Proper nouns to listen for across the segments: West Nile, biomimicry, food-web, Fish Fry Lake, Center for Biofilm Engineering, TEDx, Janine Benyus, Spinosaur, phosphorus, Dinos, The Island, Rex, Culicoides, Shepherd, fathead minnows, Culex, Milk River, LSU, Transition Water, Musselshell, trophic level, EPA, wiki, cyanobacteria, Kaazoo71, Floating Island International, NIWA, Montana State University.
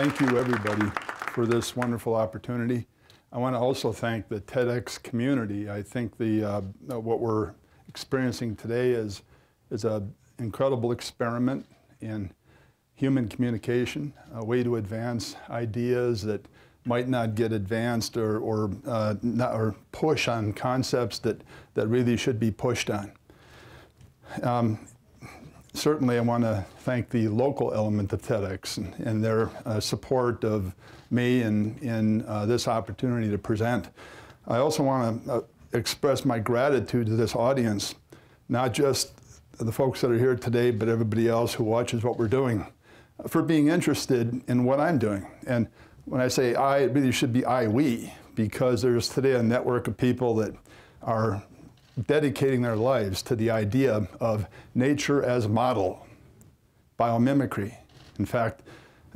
thank you, everybody, for this wonderful opportunity. I want to also thank the TEDx community. I think what we're experiencing today is an incredible experiment in human communication, a way to advance ideas that might not get advanced or push on concepts that really should be pushed on. Certainly, I want to thank the local element of TEDx and their support of me in this opportunity to present. I also want to express my gratitude to this audience, not just the folks that are here today, but everybody else who watches what we're doing, for being interested in what I'm doing. And when I say I, it really should be we, because there's today a network of people that are dedicating their lives to the idea of nature as model, biomimicry. In fact,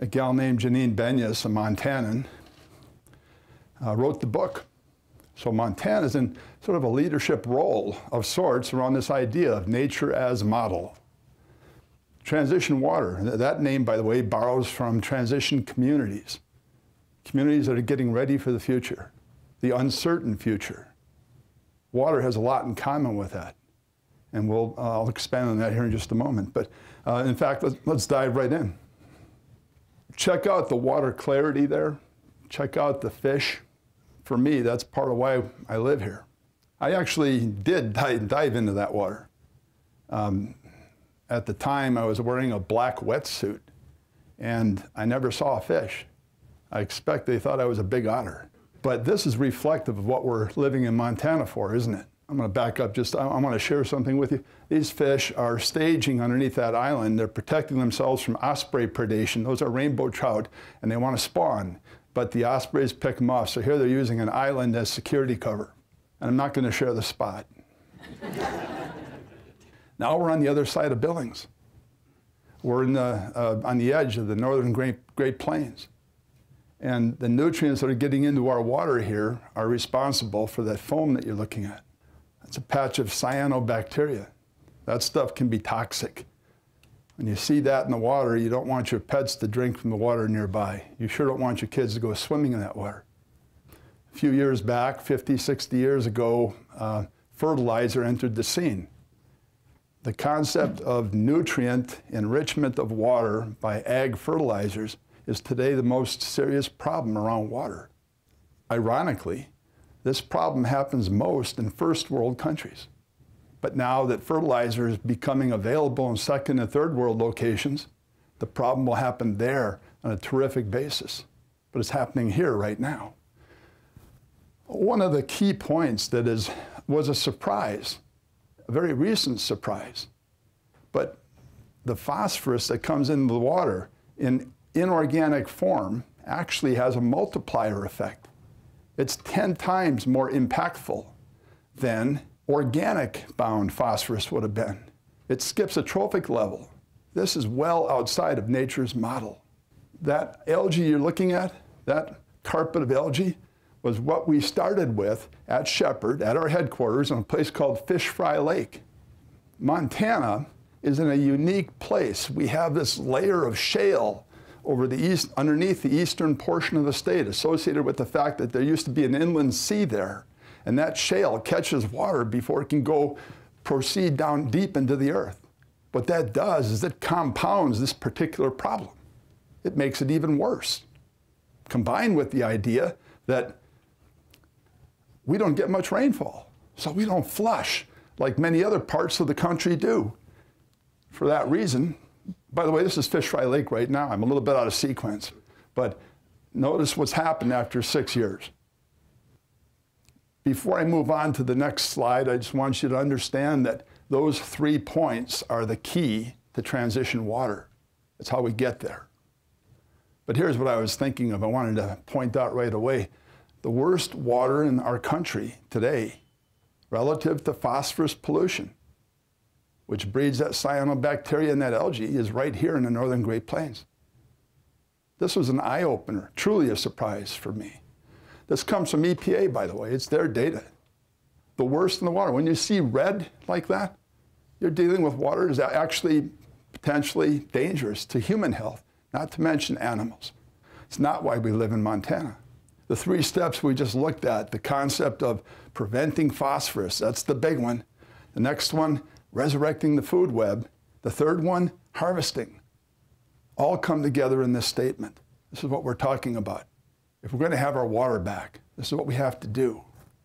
a gal named Janine Benyus, a Montanan, wrote the book. So Montana's in sort of a leadership role of sorts around this idea of nature as model. Transition Water, that name, by the way, borrows from transition communities, communities that are getting ready for the future, the uncertain future. Water has a lot in common with that, and I'll expand on that here in just a moment. But in fact, let's dive right in. Check out the water clarity there. Check out the fish. For me, that's part of why I live here. I actually did dive into that water. At the time, I was wearing a black wetsuit, and I never saw a fish. I expect they thought I was a big otter. But this is reflective of what we're living in Montana for, isn't it? I'm going to back up just, I want to share something with you. These fish are staging underneath that island. They're protecting themselves from osprey predation. Those are rainbow trout, and they want to spawn. But the ospreys pick them off. So here they're using an island as security cover. And I'm not going to share the spot. Now we're on the other side of Billings. We're in the, on the edge of the northern Great Plains. And the nutrients that are getting into our water here are responsible for that foam that you're looking at. That's a patch of cyanobacteria. That stuff can be toxic. When you see that in the water, you don't want your pets to drink from the water nearby. You sure don't want your kids to go swimming in that water. A few years back, 50, 60 years ago, fertilizer entered the scene. The concept of nutrient enrichment of water by ag fertilizers is today the most serious problem around water. Ironically, this problem happens most in first world countries. But now that fertilizer is becoming available in second and third world locations, the problem will happen there on a terrific basis. But it's happening here right now. One of the key points that was a surprise, a very recent surprise, but the phosphorus that comes into the water in inorganic form actually has a multiplier effect. It's 10 times more impactful than organic-bound phosphorus would have been. It skips a trophic level. This is well outside of nature's model. That algae you're looking at, that carpet of algae, was what we started with at Shepherd, at our headquarters, in a place called Fish Fry Lake. Montana is in a unique place. We have this layer of shale over the east, underneath the eastern portion of the state, associated with the fact that there used to be an inland sea there. And that shale catches water before it can proceed down deep into the earth. What that does is it compounds this particular problem. It makes it even worse, combined with the idea that we don't get much rainfall, so we don't flush like many other parts of the country do. For that reason, by the way, this is Fish Fry Lake right now. I'm a little bit out of sequence, but notice what's happened after 6 years. Before I move on to the next slide, I just want you to understand that those 3 points are the key to transition water. That's how we get there. But here's what I was thinking of. I wanted to point out right away. The worst water in our country today, relative to phosphorus pollution, which breeds that cyanobacteria and that algae, is right here in the northern Great Plains. This was an eye-opener, truly a surprise for me. This comes from EPA, by the way. It's their data. The worst in the water. When you see red like that, you're dealing with water that's actually potentially dangerous to human health, not to mention animals. It's not why we live in Montana. The three steps we just looked at, the concept of preventing phosphorus, that's the big one. The next one, resurrecting the food web. The third one, harvesting. All come together in this statement. This is what we're talking about. If we're going to have our water back, this is what we have to do.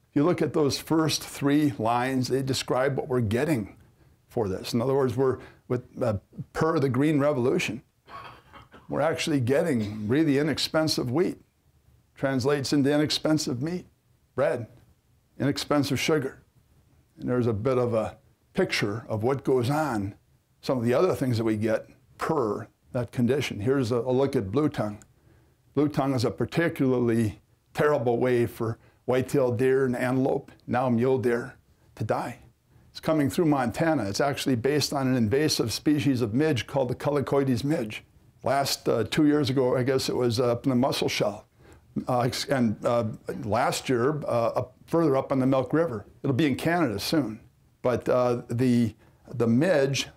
If you look at those first three lines, they describe what we're getting for this. In other words, we're, per the Green Revolution, we're actually getting really inexpensive wheat. Translates into inexpensive meat, bread, inexpensive sugar. And there's a bit of a picture of what goes on, some of the other things that we get per that condition. Here's a look at blue tongue. Blue tongue is a particularly terrible way for white-tailed deer and antelope, now mule deer, to die. It's coming through Montana. It's actually based on an invasive species of midge called the Culicoides midge. Last 2 years ago, I guess it was up in the Musselshell. Last year, further up on the Milk River. It'll be in Canada soon. But the midge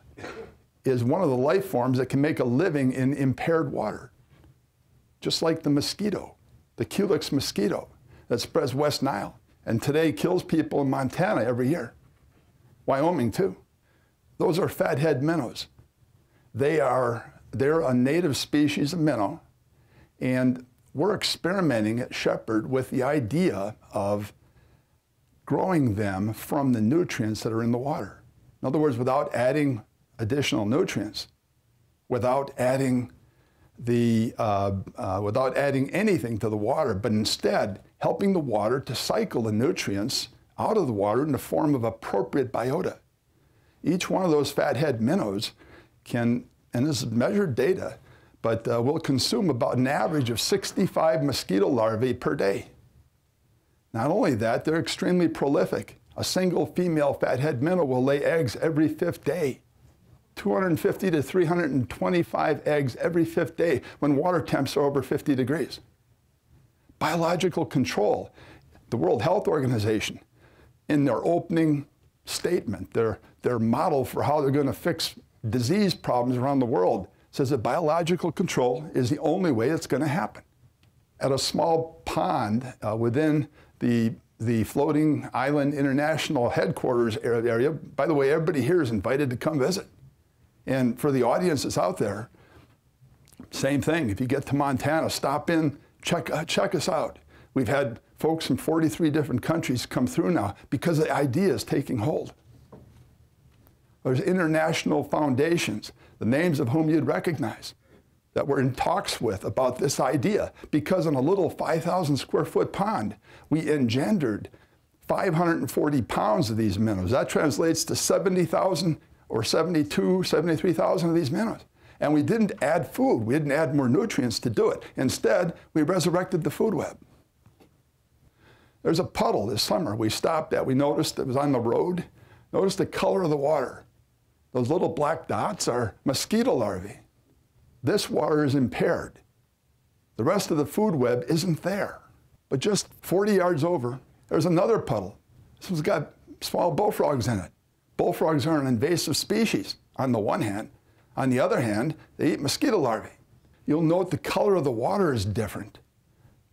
is one of the life forms that can make a living in impaired water, just like the mosquito, the Culex mosquito that spreads West Nile and today kills people in Montana every year, Wyoming too. Those are fathead minnows. They're a native species of minnow, and we're experimenting at Shepherd with the idea of growing them from the nutrients that are in the water. In other words, without adding additional nutrients, without adding anything to the water, but instead helping the water to cycle the nutrients out of the water in the form of appropriate biota. Each one of those fathead minnows can, and this is measured data, but we'll consume about an average of 65 mosquito larvae per day. Not only that, they're extremely prolific. A single female fathead minnow will lay eggs every fifth day. 250 to 325 eggs every fifth day when water temps are over 50 degrees. Biological control. The World Health Organization, in their opening statement, their model for how they're going to fix disease problems around the world, says that biological control is the only way it's going to happen. At a small pond within the Floating Island International headquarters area, by the way, everybody here is invited to come visit. And for the audience that's out there, same thing. If you get to Montana, stop in, check us out. We've had folks from 43 different countries come through now because the idea is taking hold. There's international foundations, the names of whom you'd recognize, that we're in talks with about this idea, because in a little 5,000 square foot pond, we engendered 540 pounds of these minnows. That translates to 70,000 or 73,000 of these minnows. And we didn't add food. We didn't add more nutrients to do it. Instead, we resurrected the food web. There's a puddle this summer we stopped at. We noticed it was on the road. Notice the color of the water. Those little black dots are mosquito larvae. This water is impaired. The rest of the food web isn't there. But just 40 yards over, there's another puddle. This one's got small bullfrogs in it. Bullfrogs are an invasive species, on the one hand. On the other hand, they eat mosquito larvae. You'll note the color of the water is different.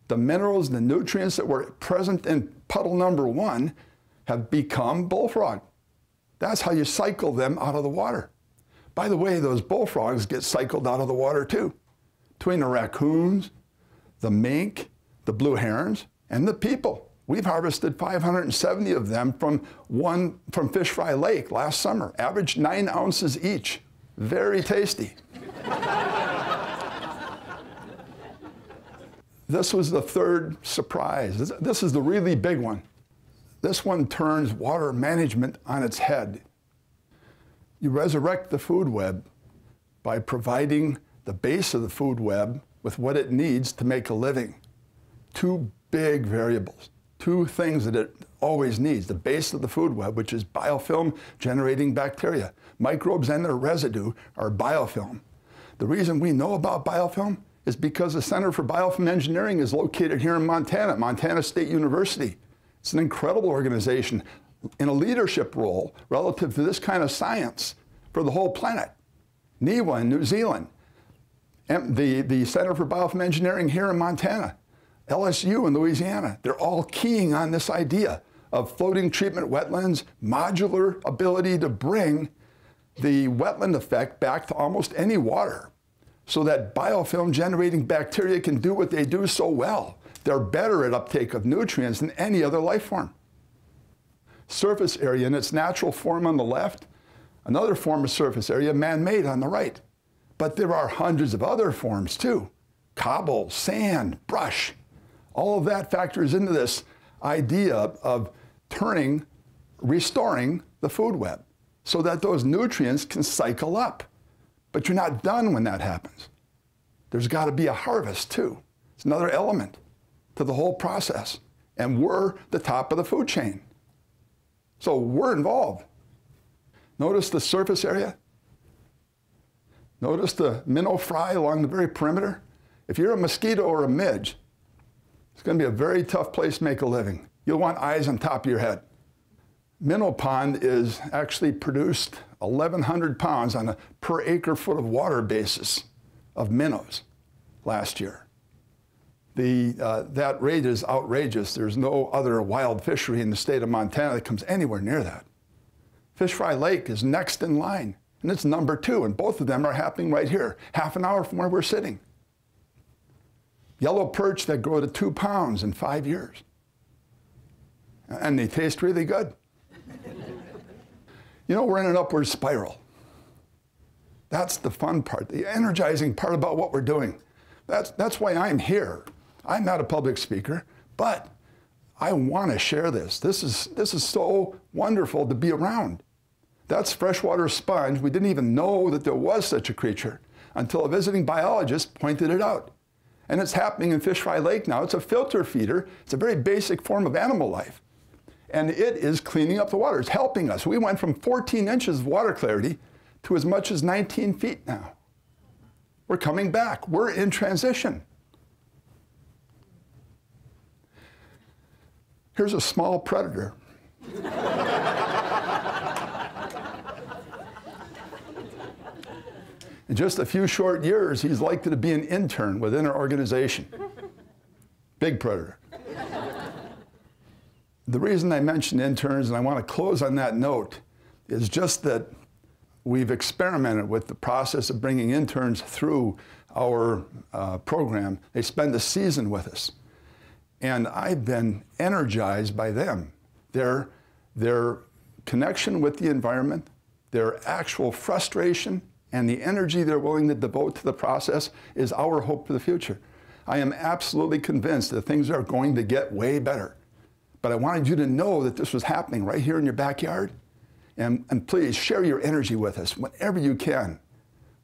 The minerals and the nutrients that were present in puddle number one have become bullfrog. That's how you cycle them out of the water. By the way, those bullfrogs get cycled out of the water too, between the raccoons, the mink, the blue herons, and the people. We've harvested 570 of them from Fish Fry Lake last summer, averaged 9 ounces each. Very tasty. This was the third surprise. This is the really big one. This one turns water management on its head. You resurrect the food web by providing the base of the food web with what it needs to make a living. Two big variables, two things that it always needs. The base of the food web, which is biofilm generating bacteria. Microbes and their residue are biofilm. The reason we know about biofilm is because the Center for Biofilm Engineering is located here in Montana, Montana State University. It's an incredible organization in a leadership role relative to this kind of science for the whole planet. NIWA in New Zealand, the Center for Biofilm Engineering here in Montana, LSU in Louisiana, they're all keying on this idea of floating treatment wetlands, modular ability to bring the wetland effect back to almost any water so that biofilm generating bacteria can do what they do so well. They're better at uptake of nutrients than any other life form. Surface area in its natural form on the left, another form of surface area, man-made, on the right. But there are hundreds of other forms too. Cobble, sand, brush, all of that factors into this idea of restoring the food web so that those nutrients can cycle up. But you're not done when that happens. There's got to be a harvest too. It's another element to the whole process. And we're the top of the food chain. So we're involved. Notice the surface area. Notice the minnow fry along the very perimeter. If you're a mosquito or a midge, it's going to be a very tough place to make a living. You'll want eyes on top of your head. Minnow pond is actually produced 1,100 pounds on a per acre foot of water basis of minnows last year. That rate is outrageous. There's no other wild fishery in the state of Montana that comes anywhere near that. Fish Fry Lake is next in line, and it's #2, and both of them are happening right here, half an hour from where we're sitting. Yellow perch that grow to 2 pounds in 5 years. And they taste really good. You know, we're in an upward spiral. That's the fun part, the energizing part about what we're doing. That's why I'm here. I'm not a public speaker, but I want to share this. This is so wonderful to be around. That's freshwater sponge. We didn't even know that there was such a creature until a visiting biologist pointed it out. And it's happening in Fish Fry Lake now. It's a filter feeder. It's a very basic form of animal life. And it is cleaning up the water. It's helping us. We went from 14 inches of water clarity to as much as 19 feet now. We're coming back. We're in transition. Here's a small predator. In just a few short years, he's likely to be an intern within our organization. Big predator. The reason I mentioned interns, and I want to close on that note, is just that we've experimented with the process of bringing interns through our program. They spend a season with us. And I've been energized by them. Their connection with the environment, their actual frustration, and the energy they're willing to devote to the process is our hope for the future. I am absolutely convinced that things are going to get way better. But I wanted you to know that this was happening right here in your backyard. And please share your energy with us whenever you can.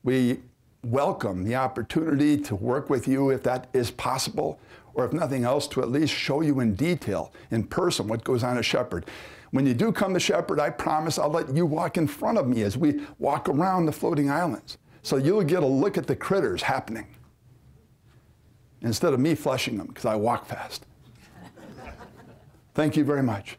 We welcome the opportunity to work with you if that is possible, or if nothing else, to at least show you in detail, in person, what goes on at Shepherd. When you do come to Shepherd, I promise I'll let you walk in front of me as we walk around the floating islands. So you'll get a look at the critters happening instead of me flushing them because I walk fast. Thank you very much.